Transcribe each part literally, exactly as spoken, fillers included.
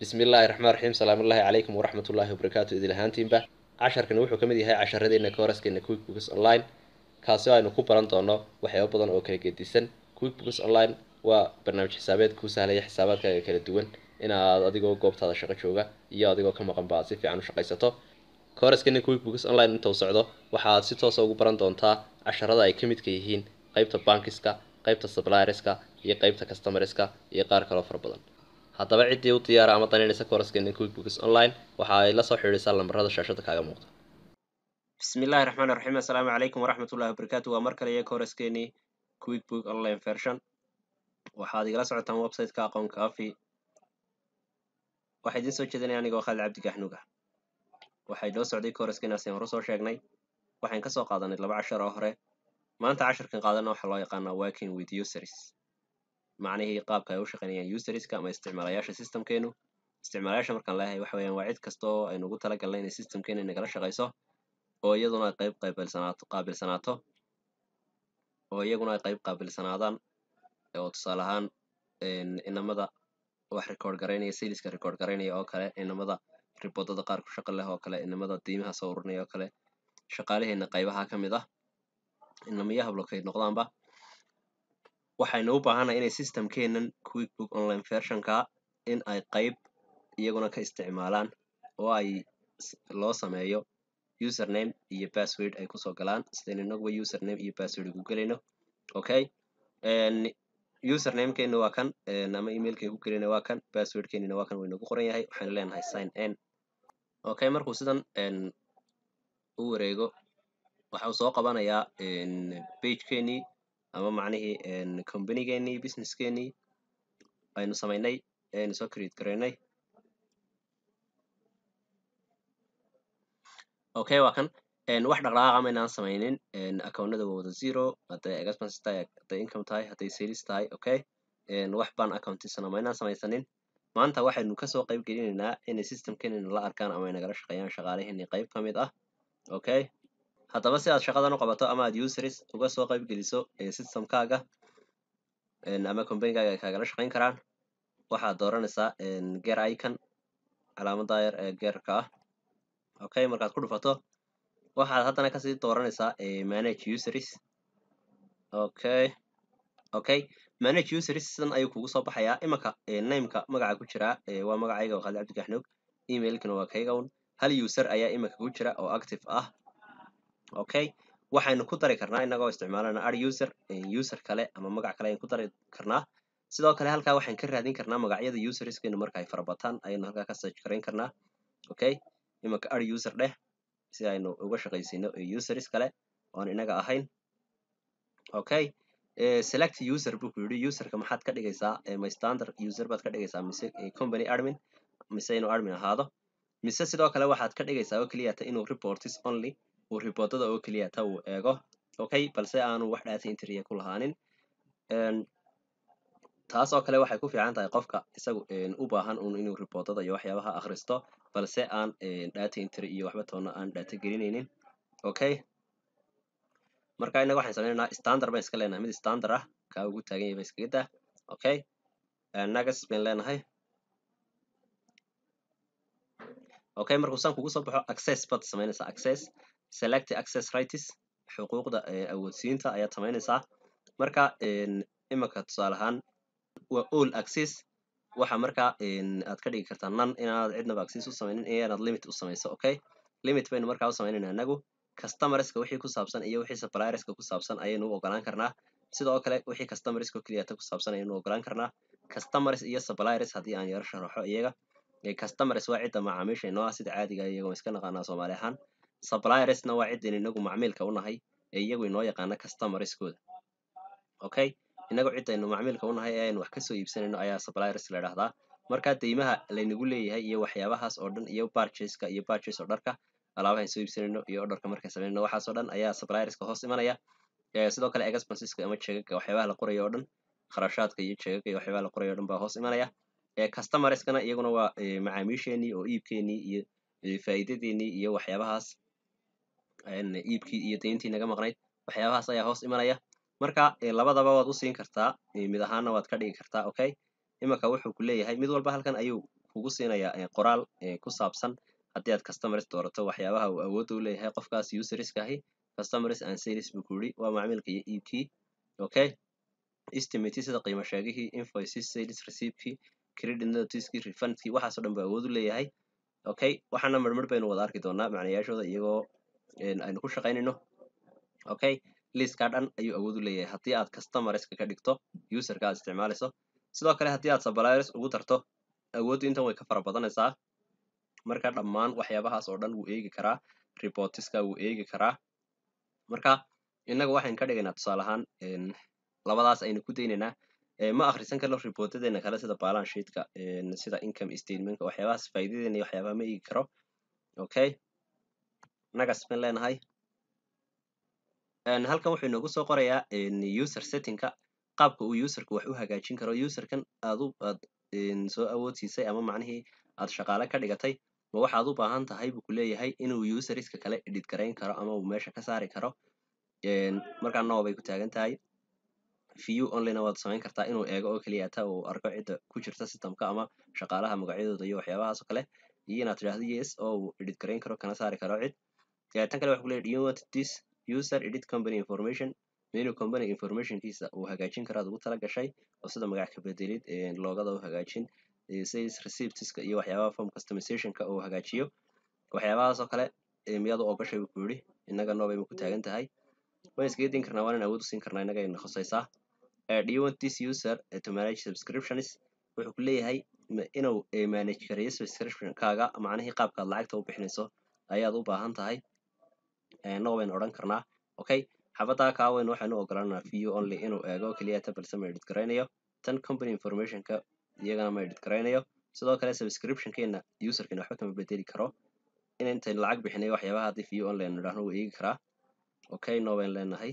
بسم الله الرحمن الرحيم. سلام الله عليكم ورحمة الله وبركاته. إذا لهانتين به عشر كنا وحكم كمدي هاي عشر ردينا كورس كنا كويك بوكس أونلاين كاسوا إنه كوبران طعنا وحياة بدن أو كلي كديسن. كويك بوكس أونلاين وبرنامج حسابات كوسه على حسابات ككل دوين إن أديكوا قبض هذا الشغل شوقة يا أديكوا كم قم بعض في عنو شقيسته كورس كنا كويك بوكس أونلاين توصعده وحاد ستة صو كوبران طعنتها عشر رداي كميت كيهين قيبت بانكسكا قيبت السبلايرسكا يقيبت كاستمرسكا يقار كلا فربدن. هذا عدي وطيارة أما طنين سكورس كن كويك بوكس أونلاين وحاي لا صحيح رسالة مرة الشاشة كاجا موقع. بسم الله الرحمن الرحيم. السلام عليكم ورحمة الله وبركاته. ومركل يا كورس كني كويك بوك أونلاين فيرشن وحادي لا صعد تام ويب سايت كاقون كافي واحد ينسو كذا يعني جو خالد عبد كحنوجة وحاي لو صعدي كورس كنا سين رسول شجني وحين كسو قاضن إلا بعشرة أخرى ما أنت عشر كن قاضنا وحلا يقنا واكين ويد يوسريس معناه قاب كيوش قنيا يوزرز كما استعمالياش السيستم كينو استعمالياش مركان لها وحويان وعد كستو إنه قلت لك اللين السيستم كين إنك رش غيصه هو يدنا قيب قابل سنعته قابل سنعته هو يجونا قيب قابل سنعتان أو تصالحان إن إنما ذا واحد ريكورد قريني سيليس كريكورد قريني أو كله إنما ذا ريبوت ذا قارك شقل له أو كله إنما ذا ديمها صورني أو كله شقاله إن قيبها كم ذا إنما يهبلو كيد نقطان با waxaynu u baahanaa inay systemkeenan QuickBooks Online version-ka in ay qayb iyaguna ka isticmaalaan oo ay loo sameeyo username iyo password ay ku soo galaan sideen inagu username iyo password ku galeyno. Okay, een username-keenu waa kan ama email-keygu ku galeyno waa kan password-keenu waa kan waynu ku qoran yahay waxaan leenahay sign in. Okay, markuu sidan een u wareego waxa uu soo qabanayaa een page-keeni أما معناه إن كومباني كني بيزنس كني أنا ساميناي أنا سكريت كريناي. أوكي وكان إن واحد رقم أنا سامينين إن أكون ده بوده زيرو حتى إجازة ستاي حتى إنكم تاي حتى سيلز تاي. أوكي إن واحد بان أكون تيسنا ماينا سامينين ما أنت واحد نكسر قيب كلينا إن السيستم كنا لا أركان أما نقرش قيان شغاله إن قيب كميدا. أوكي هذا بس يا شقادنا قبته أما اليوزرز وقصوا قيب جلسوا سيستم كاجا إن أما كومبين كاجا كاجا لش قين كران واحد دوران سا إن غير أيكن علامة داير غير كا. أوكي مركز كله فاتو واحد هذا أنا كسيد دوران سا manage users. أوكي أوكي manage users سن أيكو صب حياة إما كا نيم كا مقعد كشرة ومقعد عيجا وخالد عبد الكحنوك إيميل كنوا كايجون هل يوزر أيا إما كشرة أو active أه. أوكي وحين كتر كرنا إننا استعمالنا أر user user كله أما مقع كله كتر كرنا سيدا كله هالك وحين كره هذين كرنا مقع يد user إسكين مركع فربطان أي نهارك كسر كرين كرنا. أوكي إما كأر user ده سيدا إنه وش قيسينه user إسكله وأنا إننا أهين. أوكي select user بقولي user كم حد كده جيسا ما standard user بات كده جيسا مثل company admin مثل إنه admin هذا مثل سيدا كله واحد كده جيسا وكليه إنه reports only وريبوتادا أو كلية تو إيجا. أوكي بس أنا واحد عايز إنتريا كلها هنن. تحس أو كلية واحد كوفي عن طريقك سو نوبا هن إنه ريبوتادا يوحي بها أخرستا بس أنا عايز إنتريا واحد تونا أنا عايز جرينين. أوكي. مركاينا واحد سألنا ستاندر بس كلينا ميد ستاندره كأوجد تاني بس كده. أوكي. ناقص بين لنا هاي. أوكي مركوسان كوجوسا بحو access بات سمينا سا access select access rights حقوق دا أول سينتا أيات ثمانية ساعة مركا إن إما كتصالحان و all access وح مركا إن أتكلم كرتان نان إن عندنا access وسمينين إيه ند limit وسمين سا. أوكي limit بين مركا وسمينين هنجو customer risk وحي كوسابسن أيه وحي supplier risk كوسابسن أيه نو وقران كرنا سيدا أكله وحي customer risk كلياته كوسابسن أيه نو وقران كرنا customer risk إيه supplier risk هذه أنا يرشح روحه إيجا customer risk واعدة مع عميش إنه أسد عادي جاي يجوا مسكنا قناة صوماليهان suppliers na waa ciidan inagu macmiilka u nahay ee iyagu inoo yaqaan customers kooda. Okay inagu ciidan inuu macmiilka u nahay ee wax ka soo iibsanayno ayaa suppliers la raahdaa marka deemaha la inagu leeyahay iyo waxyaabahaas oo dhan iyo purchase-ka iyo purchase order-ka alaabaha soo iibsanayno iyo order-ka marka sameeyno waxa soo dhan ayaa suppliers-ka hoos imanaya ee sidoo kale expenses-ka ama check-ka waxyaabaha la qorayo oo dhan kharashaadka iyo check-ka iyo waxyaabaha la qorayo oo dhan baa hoos imanaya ee customers-kana iyaguna waa macaamiisheeni oo iibkeeni iyo faa'iidadeeni iyo waxyaabahaas أن يبكي يتينتي نجمع قناة وحياها صيا هوس إملايا مركا لبعض بعض وصين كرتا مذهان واتكدي كرتا. أوكي إما كوحو كلية هاي مذول بحال كان أيو kugu siinaya qoraal ku saabsan haddii aad customers doorato waxyaabaha uu awood u leeyahay qofkaas userska ahi customers and sales bukuri waa macaamilka iibkii okay estimates sida qiimo sheegihii invoices sales receipt credit notice refundkii waxaas oo dhan baa awood u leeyahay okay waxaana marmar baynu wada arki doonaa macnayaashooda iyagoo aynu ku shaqaynayno okay list ka dhan ayuu awood u leeyahay haddii aad customers ka dhigto userka aad isticmaalayso sidoo kale haddii aad suppliers ugu darto awood inta way ka farabadanaysaa marka dhammaan waxyaabahaas oo dhan uu eegi karaa reportiska uu eegi karaa marka inaga waxaan ka dhigaynaa tusaale ahaan in labadaas aynu ku deenaynaa ma akhrisan karo reportadeena kale sida balance sheetka sida income statementka waxyaabahaas faa'iidadeena iyo waxyaabaha ma eegi karo okay naga smen leenahay halkan wuxuu noogu soo qorayaa user settingka qaabka uu userku wax u hagaajin karo userkan aad u aad soo awoodsiisay ama macnaheedu aad shaqaale ka dhigatay ma waxaad u baahan tahay buu leeyahay inuu user-iska kale edit gareyn karo ama uu meesha ka saari karo een marka noob ay ku taagan tahay view online waad sameyn kartaa inuu eego oo kaliya taa uu arko cid ku jirta systemka ama shaqaalaha magacyadooda iyo waxyaabahaas kale iyo inaad tiraahdo yes oo uu edit gareyn karo kana saari karo cid tan kale wax ku leeyahay you want this user edit company information menu company information kiisa uu hagaajin karo aad ugu tala gashay oo sida magac ka bedelid ee loogada uu hagaajin sales receipts iyo waxyaabaha form customization ka oo hagaajiyo waxyaabahaas oo kale miyadu oo gashay ku yiri inaga noobay ku taagan tahay way isgeedin karnaa waan awood u siin karnaa inaga in khasaysa do you want this user to manage subscriptions wuxuu ku leeyahay inuu manage kariyo subscription kaaga macnaheedu qaabka lacagta u bixinayso ayaad u baahan tahay ee nooban oran karnaa okay xabada ka weyn waxaan u ogolaanaa view only inuu eego kaliya tabel sameeyid garaynayo tan company information ka iyagana ma edit karaynayo sidoo kale subscription keena userkina waxba kama bedeli karo in inta lacag bixinay waxyaabaha hadii view online raahno uu eegi kara okay nooban leenahay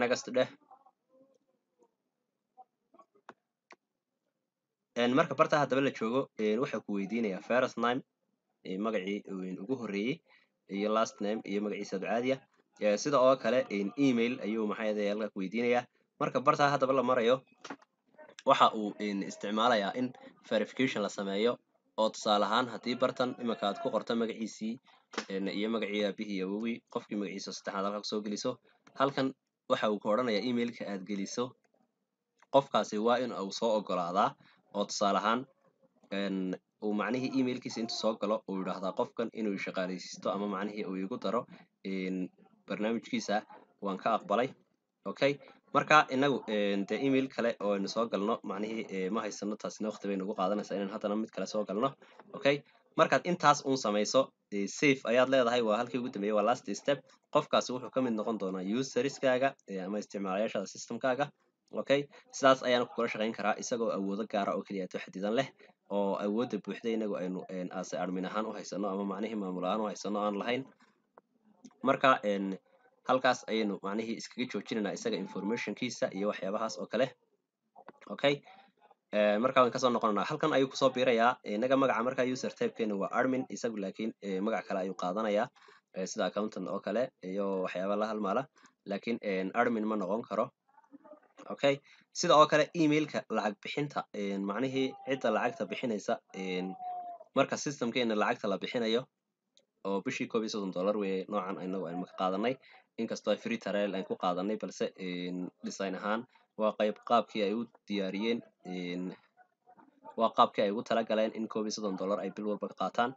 next deh en marka barta hadaba la joogo ee waxa ku weydiinaya first name ee magacii weyn ugu horeeyay iyo last name iyo magaciisa caadiga ee sidoo oo kale in email ayuu maxayda la weydiinaya marka barta hadaba la marayo waxa uu in isticmaalaya in verification la sameeyo oo tusaale ahaan hadii bartan imika aad ku qorto magaciisi iyo magaciisa bihi awowi qofkii magaciisa saddexaad halka soo geliso halkan waxa uu ku oranayaa emailka aad geliso qofkaasi waa in uu soo ogolaada oo tusaale ahaan in uu macnaheedu emailkiisa inta soo galo uu yiraahdo qofkan inuu shaqaaleysiisto ama macnaheedu uu igu daro in barnaamijkiisa waan ka aqbalay okay marka inagu inta email kale oo in soo galno macnaheedu ma haysano taasina waqti bay nagu qaadanaysaa inaan hadana mid kale soo galno okay marka intaas uu sameeyo save ayaad leedahay waa halkii ugu dambeeyay waa last step qofkaas wuxuu ka mid noqon doonaa user-iskaaga ama isticmaalayaasha systemkaaga okay sidaas ayaan ku kala shaqayn karaa isagoo awood gaar ah oo kaliya xadidan leh oo awood buuxda inagu aynu as admin ahaan u haysano ama macnaheedu maamul ahaan u haysano aan lahayn marka in halkaas aynu macnaheedu iskaga joojinayna isaga information kiisa iyo waxyaabahaas oo kale okay ee marka aan ka soo noqonaa halkan ayuu ku soo biirayaa inaga magaca marka user type-keena waa admin isagu laakiin magac kale ayuu qaadanayaa sida accountant oo kale iyo waxyaabo la halmaala laakiin admin ma noqon karo okay sida oo kale emailka lacag bixinta macnaheedu cid lacagta bixinaysa marka system-keena lacagta la bixinayo oo bishii one hundred dollars weey noocan aynu aynu ka qaadanay inkastoo free trial aan ku qaadanay balse in design ahaan waa qayb qaabkii ay u diyaariyeen in waa qaabkii ay ugu tala galeen in one hundred dollars ay bil walba qaataan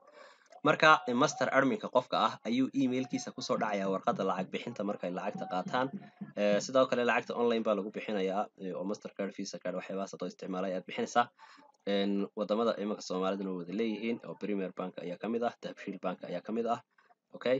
marka master adminka qofka ah ayuu emailkiisa ku soo dhacaya warqadda lacag bixinta markay lacagta qaataan ee sidoo kale lacagta online baa lagu bixinayaa oo master card visa card waxyaabaha soo isticmaalay aad bixinaysaa in wadamada imika Soomaalidu wada leeyihiin oo Premier Bank ayaa kamid ah Dahabshiil Bank ayaa kamid ah okay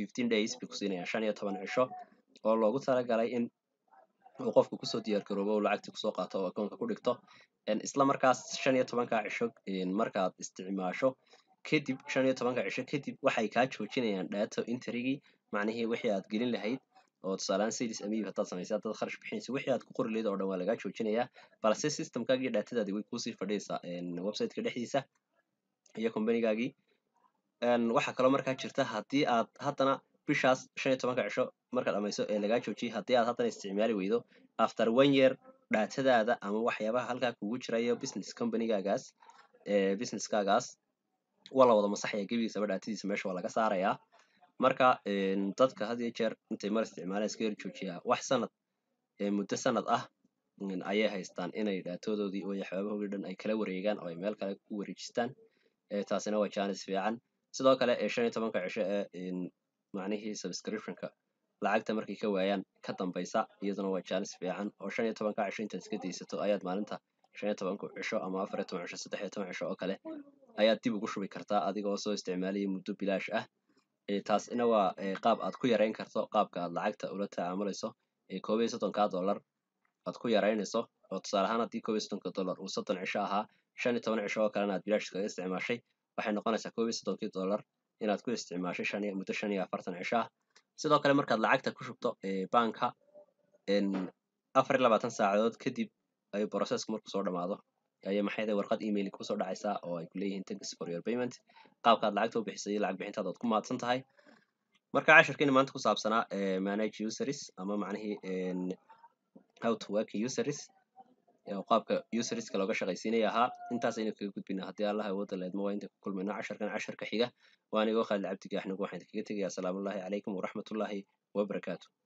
fifteen days بكوسينيا عشان يتبان عشاء أو لو قلت على جراي إن oo qofku ku soo diyaar garoobo oo lacagti ku soo qaato oo account-ka ku dhigto in isla markaas shan iyo toban ka cisho in markaad isticmaasho kadib shan iyo toban ka cisho kadib waxay ka joojinayaan data entry-gi macnaheedu wixii aad gelin lahayd oo tusaale seedis amiib hadaad sameysay dad kharash bixin si wixii aad ku qori leedo oo dhan waa laga joojinayaa balse system-kaagi data-daadi way ku sii fadhiyaysaa in website-ka dhexdiisa iyo company-gaagi in waxa kale markaa jirta hadii aad hadana bishaas shan iyo toban ka cisho marka dhamayso ee laga joojiyo hadii aad hadana isticmaali weydo after one year data-daada ama waxyaabaha halka kugu jiraya business company-gaagaas ee business-kaagaas wala wada masaxaya gabiisa data-diisa meesha waa laga saaraya marka in dadka hadii jeer intay mar isticmaalaan iska yar joojiyaa wax sanad ee muddo sanad ah in ay haystaan inay data-doodii oo waxyaabahoodii dhan ay kala wareegaan oo ay meel kale ku wareejistaan ee taasina waa challenge fiican sidoo kale ee shan iyo toban ka cisho ee in معنيه سبسكريبشنك لعقت مركي كويان كتم بيسا يزن هو جالس في عن وشان يتوان كعشرين تنسكتي ستو آيات مالنتها شان يتوان كعشو أما أفرتو عشرة ستة يتوان عشرة أكله آيات تبي قشرب كرتا أديك وصو استعمالي مدو بلاش أه تاس إنه و قاب أتكوي رين كرتا قاب كان لعقت أولتها عمله صو كوبي ستون كدولار أتكوي رين صو وتصارهنا تي كوبي ستون كدولار وستون عشرها شان يتوان عشرة كلنا بلاش كاستعمال شيء وحين قناة كوبي ستون كدولار إن أتكون استعمال شنية متشنية فرتن عشاء، سيدا كلام مركز لعقتك كشبطة بانكها إن أفرد لبعض ساعات كدي أي بروسس مركز صورة معه، أي محيط ورقة إيميل كوسر دعسة أو كليه إنتجس فورير بيمنت، قاب كاد لعقته بحسي لعق بحين تضاد كم عاد صنتهاي، مركز عشر كنا ما نتخصص بسنا مانيج يوسرس، أما معناه إن أو تواك يوسرس، أو قاب كيوسرس كلاقة شغيسينة ياها، أنت عايزين كيكون بينها هدي الله هو تلاد ما وين كل منا عشر كنا عشر كحيجة. وأنا جوخ اللعبة تجاه نجوح عندك يا سلام الله عليكم ورحمة الله وبركاته.